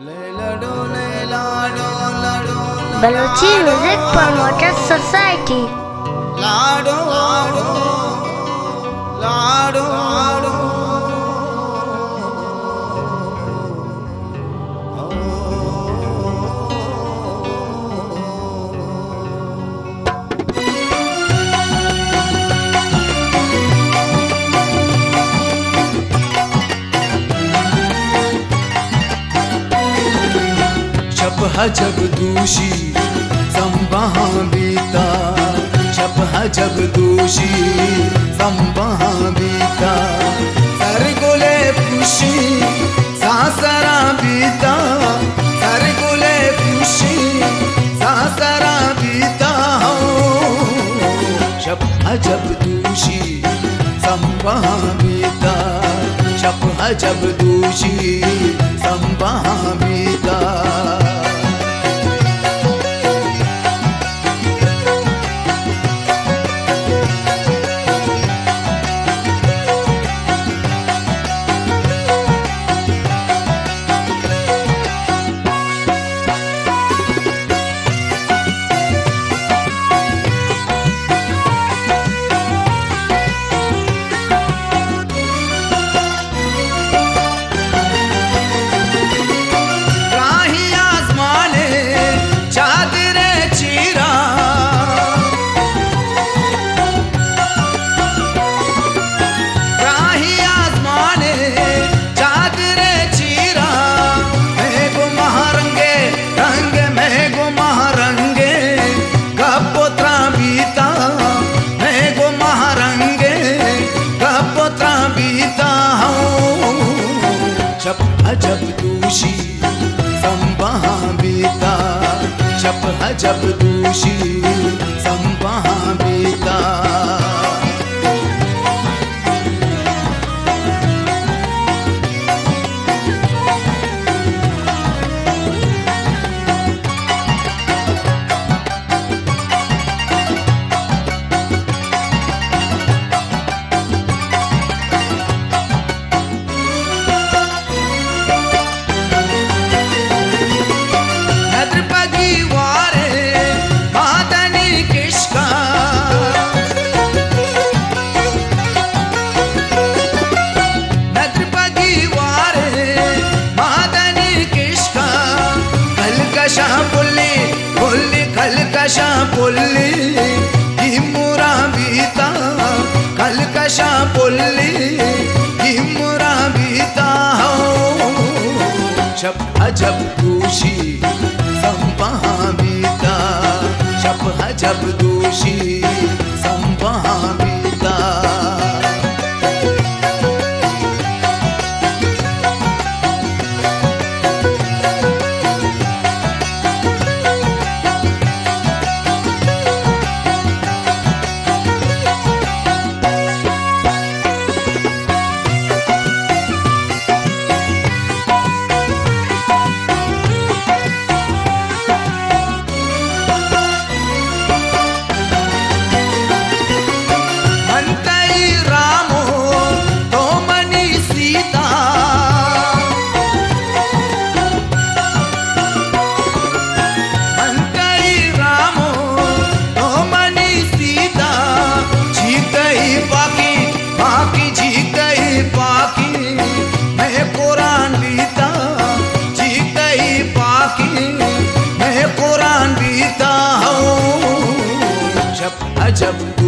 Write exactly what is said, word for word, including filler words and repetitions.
Balochi Music Promoters Society. Lado, lado, lado, lado. जब दोषी संबाह बीता जब जब दोषी संबाह बीता सर गुले खुशी सासरा बीता सर गुले खुशी सासरा बीता जब जब दोषी संबाह बीता जब जब दोषी संबाह बीता जब दोषी संबाह बीता जब जब दोषी संबाह बीता कलकशा बोली की मुरा बीता कलकशा बोली की मुरा बीता जब जब दोषी संबाह बीता जब जब दोषी संबाह बीता जब